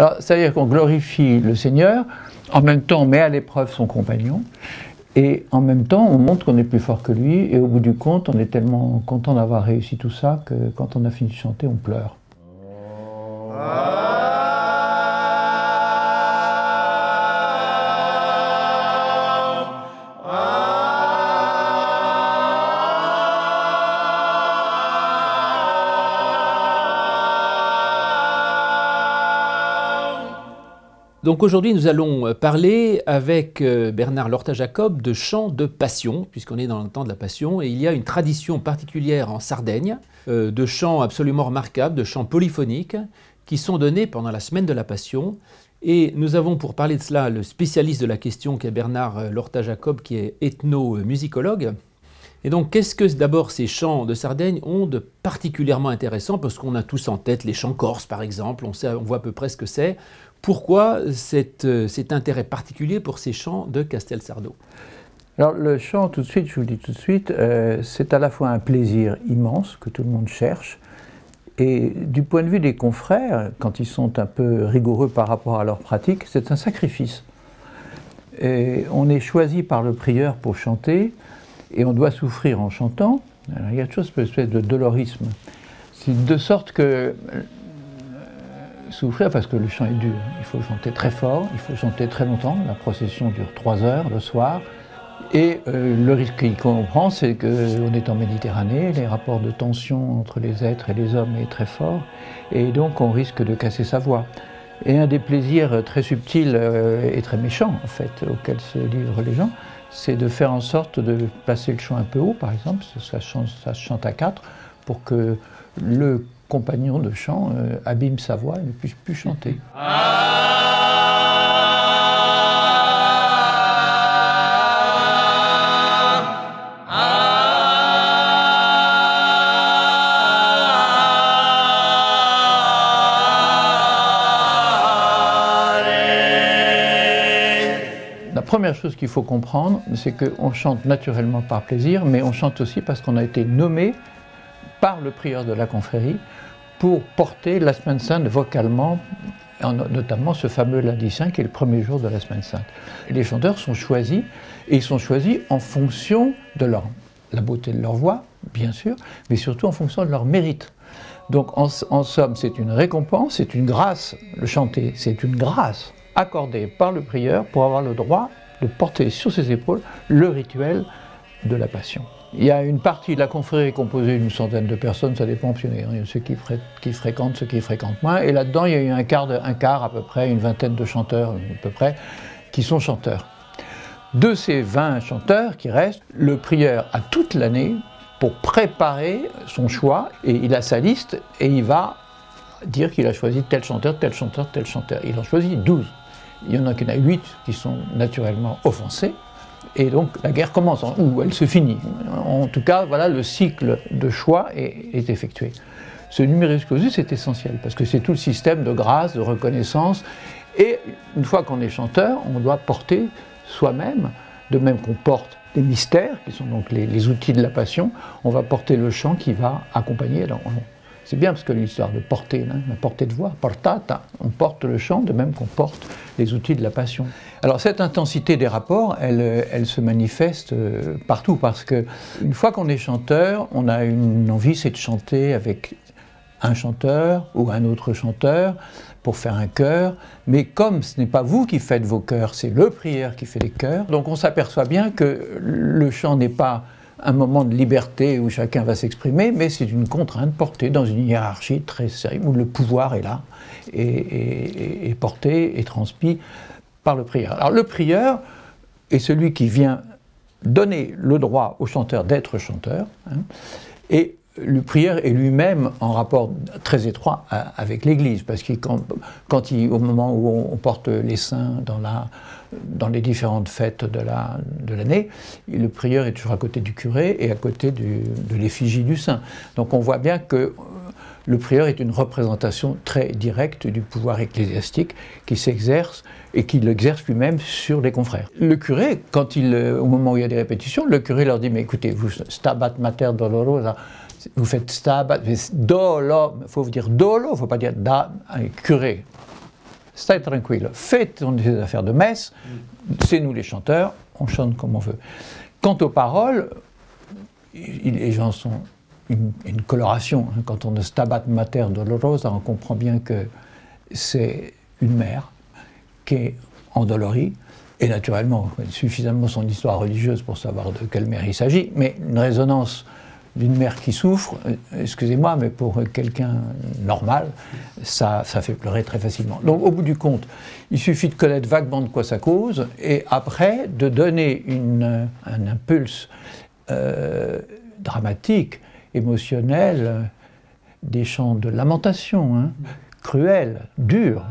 Alors, c'est-à-dire qu'on glorifie le Seigneur, en même temps on met à l'épreuve son compagnon, et en même temps on montre qu'on est plus fort que lui, et au bout du compte, on est tellement content d'avoir réussi tout ça que quand on a fini de chanter, on pleure. Donc aujourd'hui, nous allons parler avec Bernard Lortat-Jacob de chants de passion, puisqu'on est dans le temps de la passion, et il y a une tradition particulière en Sardaigne, de chants absolument remarquables, de chants polyphoniques, qui sont donnés pendant la semaine de la passion. Et nous avons pour parler de cela le spécialiste de la question qui est Bernard Lortat-Jacob, qui est ethnomusicologue. Et donc, qu'est-ce que d'abord ces chants de Sardaigne ont de particulièrement intéressant? Parce qu'on a tous en tête les chants corses, par exemple, on voit à peu près ce que c'est. Pourquoi cet intérêt particulier pour ces chants de Castelsardo? Alors, le chant, tout de suite, je vous le dis tout de suite, c'est à la fois un plaisir immense que tout le monde cherche, et du point de vue des confrères, quand ils sont un peu rigoureux par rapport à leur pratique, c'est un sacrifice. Et on est choisi par le prieur pour chanter, et on doit souffrir en chantant. Alors, il y a quelque chose, une espèce de dolorisme. C'est de sorte que souffrir, parce que le chant est dur, il faut chanter très fort, il faut chanter très longtemps, la procession dure 3 heures le soir, et le risque qu'on prend, c'est qu'on est en Méditerranée, les rapports de tension entre les êtres et les hommes est très fort, et donc on risque de casser sa voix. Et un des plaisirs très subtils et très méchants, en fait, auxquels se livrent les gens, c'est de faire en sorte de placer le chant un peu haut, par exemple, ça se chante à 4, pour que le compagnon de chant abîme sa voix et ne puisse plus chanter. La première chose qu'il faut comprendre, c'est qu'on chante naturellement par plaisir, mais on chante aussi parce qu'on a été nommé par le prieur de la confrérie pour porter la Semaine Sainte vocalement, notamment ce fameux lundi saint qui est le premier jour de la Semaine Sainte. Et les chanteurs sont choisis, et ils sont choisis en fonction de la beauté de leur voix, bien sûr, mais surtout en fonction de leur mérite. Donc en somme, c'est une récompense, c'est une grâce, le chanter, c'est une grâce accordée par le prieur pour avoir le droit de porter sur ses épaules le rituel de la passion. Il y a une partie de la confrérie composée d'une centaine de personnes, ça dépend, il y a ceux qui fréquentent, ceux qui fréquentent moins, et là-dedans il y a eu un quart à peu près, une vingtaine de chanteurs à peu près, qui sont chanteurs. De ces 20 chanteurs qui restent, le prieur a toute l'année pour préparer son choix, et il a sa liste, et il va dire qu'il a choisi tel chanteur, tel chanteur, tel chanteur. Il en choisit 12. Il y en a 8 qui sont naturellement offensés, et donc la guerre commence, ou elle se finit. En tout cas, voilà, le cycle de choix est effectué. Ce numerus clausus est essentiel, parce que c'est tout le système de grâce, de reconnaissance, et une fois qu'on est chanteur, on doit porter soi-même, de même qu'on porte des mystères, qui sont donc les outils de la passion, on va porter le chant qui va accompagner. C'est bien parce que l'histoire de porter, la portée de voix, portata, on porte le chant de même qu'on porte les outils de la passion. Alors cette intensité des rapports, elle se manifeste partout, parce qu'une fois qu'on est chanteur, on a une envie, c'est de chanter avec un chanteur ou un autre chanteur pour faire un chœur, mais comme ce n'est pas vous qui faites vos chœurs, c'est le prieur qui fait les chœurs, donc on s'aperçoit bien que le chant n'est pas un moment de liberté où chacun va s'exprimer, mais c'est une contrainte portée dans une hiérarchie très sérieuse, où le pouvoir est là, et porté et transmis par le prieur. Alors le prieur est celui qui vient donner le droit au chanteur d'être chanteur, et le prieur est lui-même en rapport très étroit avec l'Église, parce qu'au moment où on porte les saints dans les différentes fêtes de l'année, le prieur est toujours à côté du curé et à côté de l'effigie du saint. Donc on voit bien que le prieur est une représentation très directe du pouvoir ecclésiastique qui s'exerce et qui l'exerce lui-même sur les confrères. Le curé, au moment où il y a des répétitions, le curé leur dit « mais écoutez, vous, stabat mater dolorosa », vous faites stabat, mais dolo, il faut vous dire dolo, il ne faut pas dire da, curé. Stay tranquille, faites des affaires de messe, c'est nous les chanteurs, on chante comme on veut. Quant aux paroles, les gens sont une coloration. Quand on ne stabat mater dolorosa, on comprend bien que c'est une mère qui est endolorie. Et naturellement, on connaît suffisamment son histoire religieuse pour savoir de quelle mère il s'agit, mais une résonance d'une mère qui souffre, excusez-moi, mais pour quelqu'un normal, ça fait pleurer très facilement. Donc au bout du compte, il suffit de connaître vaguement de quoi ça cause, et après de donner un impulse dramatique, émotionnel, des chants de lamentation, hein, cruels, durs.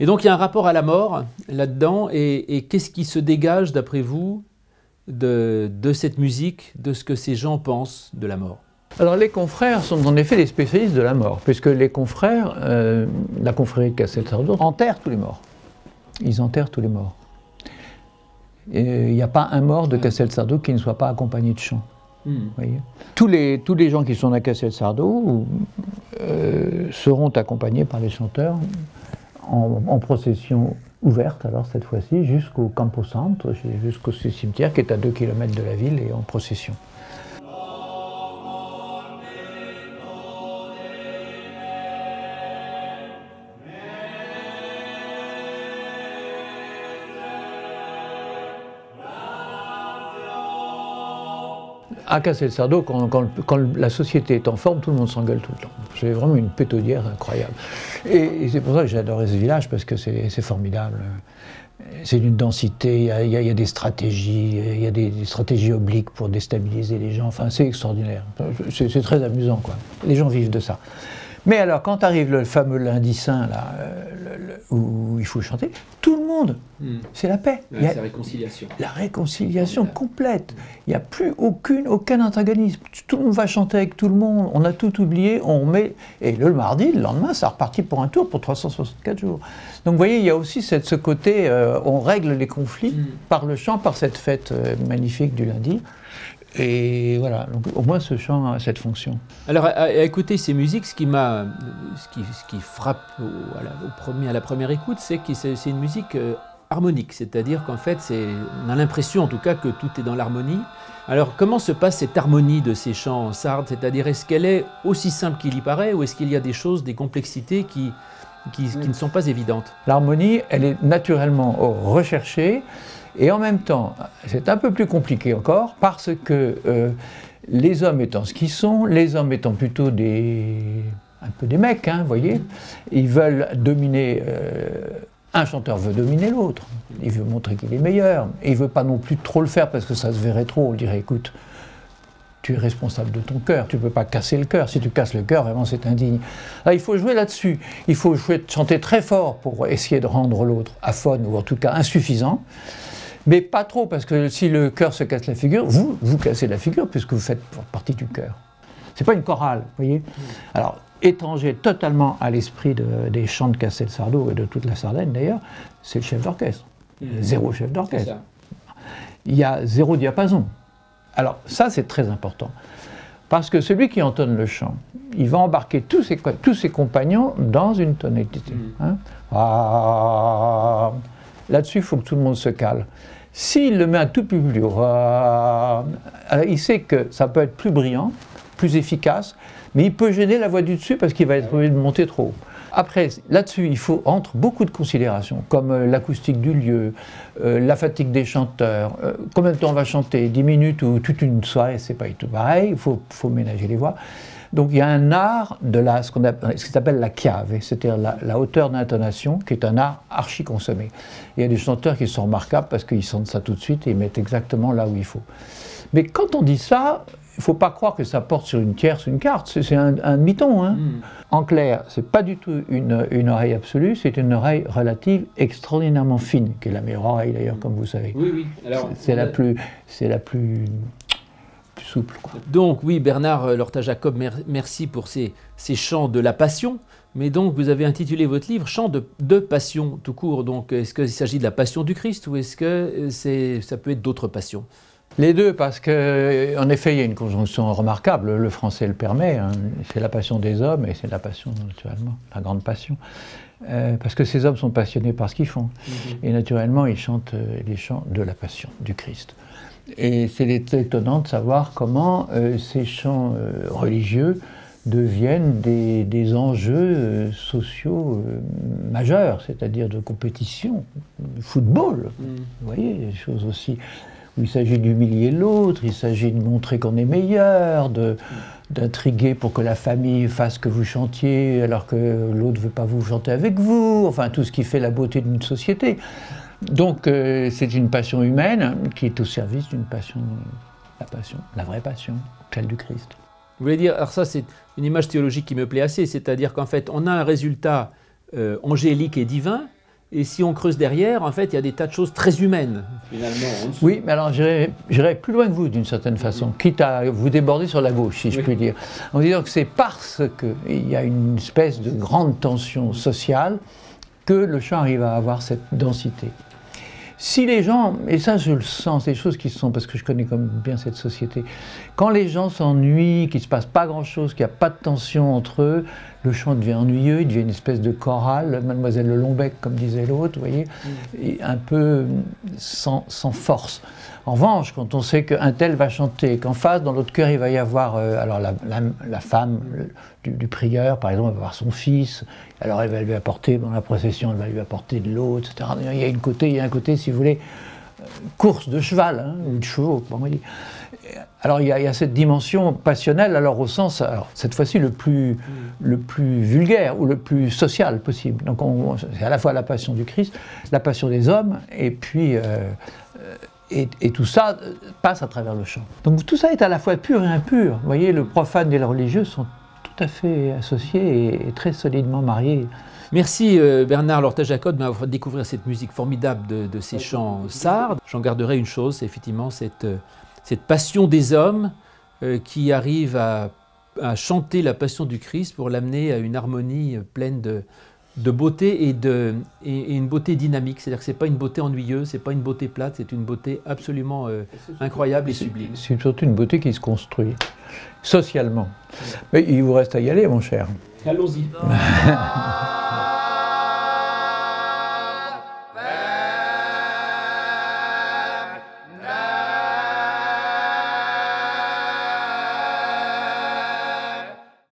Et donc il y a un rapport à la mort là-dedans, et qu'est-ce qui se dégage d'après vous de cette musique, de ce que ces gens pensent de la mort? Alors les confrères sont en effet les spécialistes de la mort, puisque les confrères, la confrérie de Castelsardo, enterrent tous les morts. Ils enterrent tous les morts. Il n'y a pas un mort de Castelsardo qui ne soit pas accompagné de chants. Voyez. Tous les gens qui sont à Castelsardo seront accompagnés par les chanteurs. En procession ouverte, alors cette fois-ci, jusqu'au Campo Santo, jusqu'au cimetière qui est à 2 km de la ville, et en procession. À Castelsardo, quand la société est en forme, tout le monde s'engueule tout le temps. C'est vraiment une pétaudière incroyable. Et c'est pour ça que j'ai adoré ce village, parce que c'est formidable. C'est d'une densité, il y a des stratégies, il y a des stratégies obliques pour déstabiliser les gens. Enfin, c'est extraordinaire. C'est très amusant, quoi. Les gens vivent de ça. Mais alors, quand arrive le fameux lundi saint, là, où il faut chanter, tout le monde, c'est la paix. Ouais, c'est la réconciliation. La réconciliation complète. Il n'y a plus aucun antagonisme. Tout le monde va chanter avec tout le monde, on a tout oublié, on met... Et le mardi, le lendemain, ça repartit pour un tour, pour 364 jours. Donc vous voyez, il y a aussi ce côté, on règle les conflits par le chant, par cette fête magnifique du lundi. Et voilà, donc au moins ce chant a cette fonction. Alors à écouter ces musiques, ce qui frappe à la première écoute, c'est que c'est une musique harmonique, c'est-à-dire qu'en fait, on a l'impression en tout cas que tout est dans l'harmonie. Alors comment se passe cette harmonie de ces chants sardes? C'est-à-dire est-ce qu'elle est aussi simple qu'il y paraît, ou est-ce qu'il y a des choses, des complexités qui ne sont pas évidentes? L'harmonie, elle est naturellement recherchée. Et en même temps, c'est un peu plus compliqué encore, parce que les hommes étant ce qu'ils sont, les hommes étant plutôt un peu des mecs, hein, voyez, ils veulent dominer, un chanteur veut dominer l'autre, il veut montrer qu'il est meilleur, et il ne veut pas non plus trop le faire, parce que ça se verrait trop, on dirait, écoute, tu es responsable de ton cœur, tu ne peux pas casser le cœur, si tu casses le cœur, vraiment c'est indigne. Là, il faut jouer là-dessus, il faut chanter très fort pour essayer de rendre l'autre aphone, ou en tout cas insuffisant, mais pas trop, parce que si le cœur se casse la figure, vous cassez la figure, puisque vous faites partie du cœur. C'est pas une chorale, vous voyez. Alors, étranger totalement à l'esprit des chants de Castelsardo, et de toute la Sardaigne d'ailleurs, c'est le chef d'orchestre. Zéro chef d'orchestre. Il y a zéro diapason. Alors, ça c'est très important, parce que celui qui entonne le chant, il va embarquer tous ses compagnons dans une tonalité. Hein. Ah, là-dessus, il faut que tout le monde se cale. S'il le met un tout petit peu plus haut, il sait que ça peut être plus brillant, plus efficace, mais il peut gêner la voix du dessus parce qu'il va être obligé de monter trop haut. Après, là-dessus, il faut entrer beaucoup de considérations, comme l'acoustique du lieu, la fatigue des chanteurs, combien de temps on va chanter, 10 minutes ou toute une soirée, c'est pas du tout pareil, il faut ménager les voix. Donc il y a un art de ce qui s'appelle la chiave, c'est-à-dire la hauteur d'intonation, qui est un art archi-consommé. Il y a des chanteurs qui sont remarquables parce qu'ils sentent ça tout de suite et ils mettent exactement là où il faut. Mais quand on dit ça, il ne faut pas croire que ça porte sur une tierce, une quarte, c'est un demi-ton. Hein. En clair, ce n'est pas du tout une oreille absolue, c'est une oreille relative extraordinairement fine, qui est la meilleure oreille d'ailleurs, comme vous savez. Oui, oui. C'est la plus plus souple, quoi. Donc oui, Bernard Lortat-Jacob, merci pour ces chants de la passion. Mais donc vous avez intitulé votre livre « Chants de passion » tout court. Donc est-ce qu'il s'agit de la passion du Christ ou est-ce que ça peut être d'autres passions? Les deux, parce qu'en effet, il y a une conjonction remarquable, le français le permet, hein. C'est la passion des hommes et c'est la passion, naturellement, la grande passion. Parce que ces hommes sont passionnés par ce qu'ils font. Mmh. Et naturellement, ils chantent les chants de la passion du Christ. Et c'est étonnant de savoir comment ces chants religieux deviennent des enjeux sociaux majeurs, c'est-à-dire de compétition, de football, mmh. Vous voyez, des choses aussi... où il s'agit d'humilier l'autre, il s'agit de montrer qu'on est meilleur, d'intriguer pour que la famille fasse que vous chantiez alors que l'autre ne veut pas vous chanter avec vous, enfin tout ce qui fait la beauté d'une société. Donc c'est une passion humaine qui est au service d'une passion, la vraie passion, celle du Christ. Vous voulez dire, alors ça c'est une image théologique qui me plaît assez, c'est-à-dire qu'en fait on a un résultat angélique et divin, et si on creuse derrière, en fait, il y a des tas de choses très humaines, finalement. Oui, mais alors j'irai plus loin que vous, d'une certaine façon, quitte à vous déborder sur la gauche, si je puis dire. En disant que c'est parce qu'il y a une espèce de grande tension sociale que le chant arrive à avoir cette densité. Si les gens, et ça je le sens, c'est des choses qui se sont, parce que je connais comme bien cette société, quand les gens s'ennuient, qu'il ne se passe pas grand-chose, qu'il n'y a pas de tension entre eux, le chant devient ennuyeux, il devient une espèce de chorale, Mademoiselle Le Lombec, comme disait l'autre, vous voyez, et un peu sans force. En revanche, quand on sait qu'un tel va chanter, qu'en face, dans l'autre chœur, il va y avoir alors la femme du prieur, par exemple, va voir son fils, alors elle va lui apporter, dans la procession, elle va lui apporter de l'eau, etc. Il y a un côté, si vous voulez, course de cheval, hein, ou de chevaux, comme on dit. Alors il y a cette dimension passionnelle, alors au sens, alors, cette fois-ci, le plus vulgaire ou le plus social possible. Donc c'est à la fois la passion du Christ, la passion des hommes, et puis... Et tout ça passe à travers le chant. Donc tout ça est à la fois pur et impur. Vous voyez, le profane et le religieux sont tout à fait associés et très solidement mariés. Merci Bernard Lortat-Jacob de m'avoir fait découvrir cette musique formidable de ces chants sardes. J'en garderai une chose, c'est effectivement cette passion des hommes qui arrive à chanter la passion du Christ pour l'amener à une harmonie pleine de beauté et une beauté dynamique, c'est-à-dire que ce n'est pas une beauté ennuyeuse, ce n'est pas une beauté plate, c'est une beauté absolument incroyable et sublime. C'est surtout une beauté qui se construit, socialement. Ouais. Mais il vous reste à y aller, mon cher. Allons-y.